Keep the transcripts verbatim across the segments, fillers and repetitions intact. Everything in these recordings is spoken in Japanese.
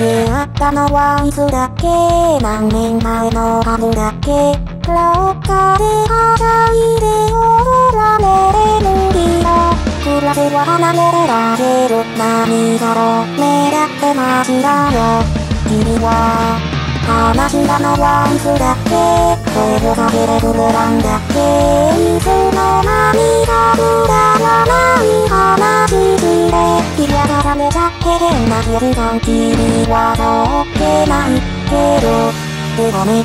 出会ったのはいつだっけ、何年前の春だっけ。廊下ではしゃいで踊られるリラ、クラスは離れられる。何だろう目立ってましたよ。君は話したのはいつだっけ、声をかけてくれたんだっけ。いつの間にかくだらない話して嫌がられちゃって変な時間、君はそっけないけど手がめっ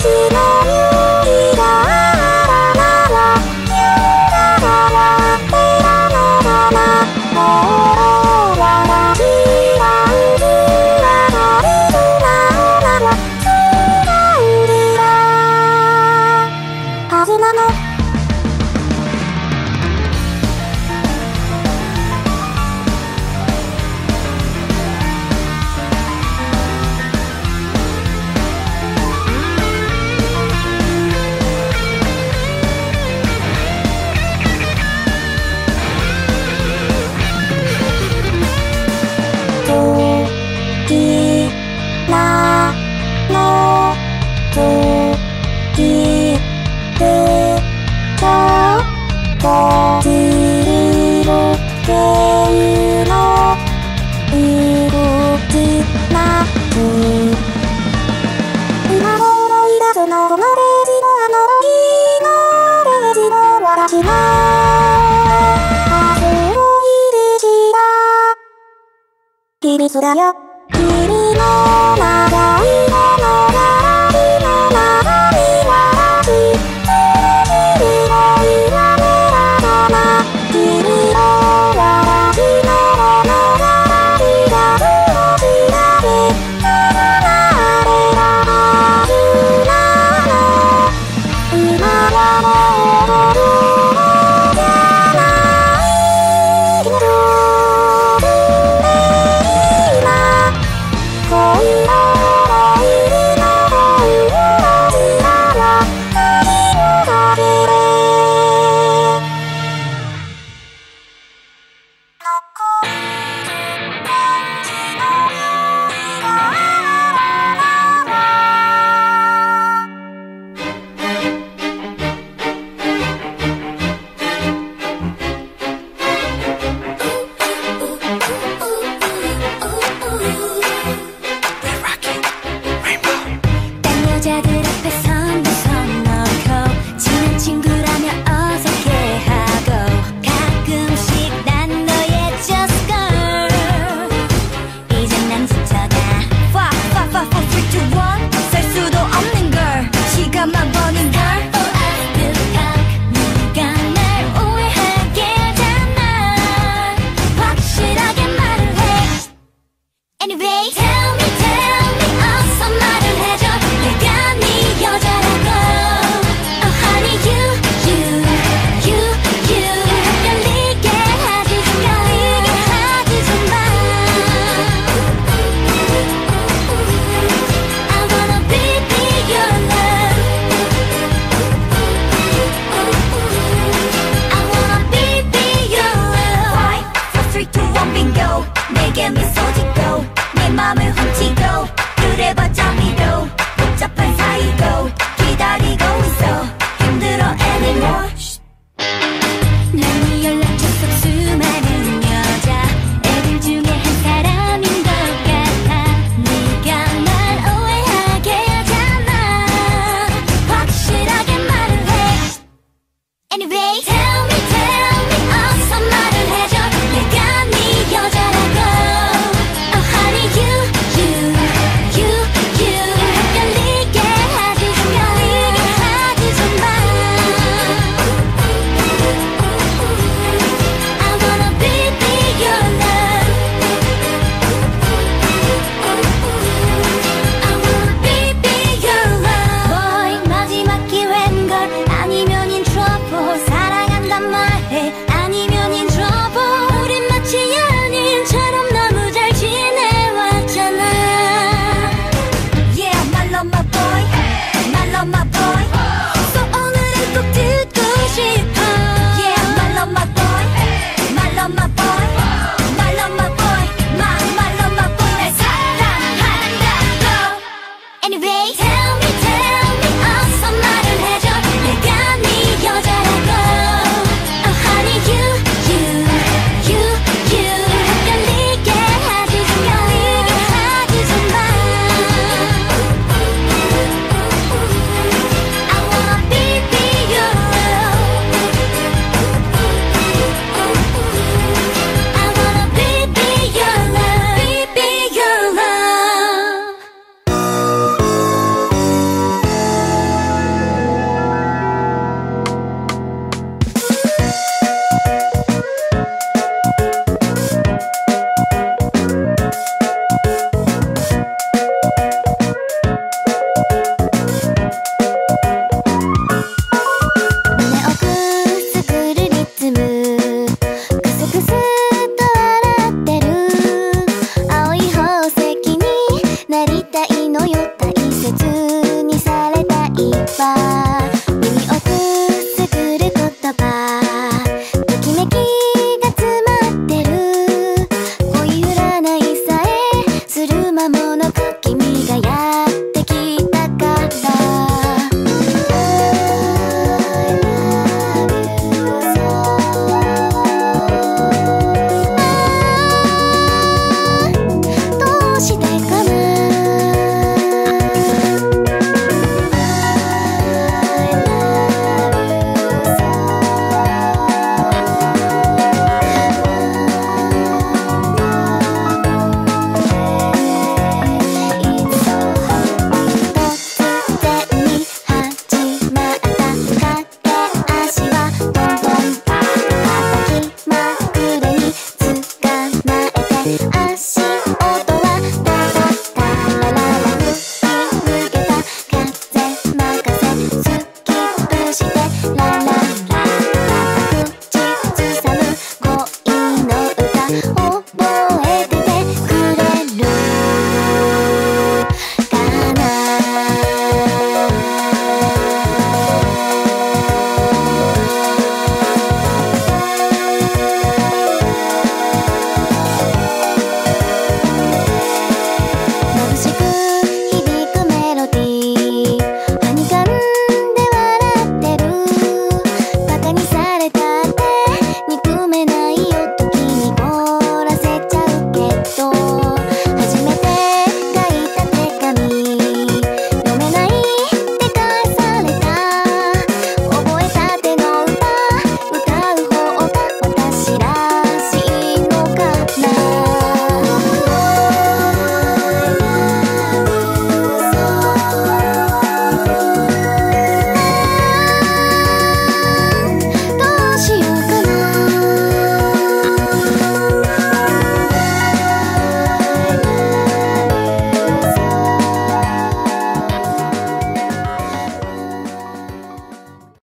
使の勇気があらなら急だからってたのかな。もう私はうちは大事なのは違うりだはずなの。秘密だよ君の長い目の並びの中に私通じるのいらねえかな。君と私の物語が少しだけ重なれたはずなの。今はもうAnyway.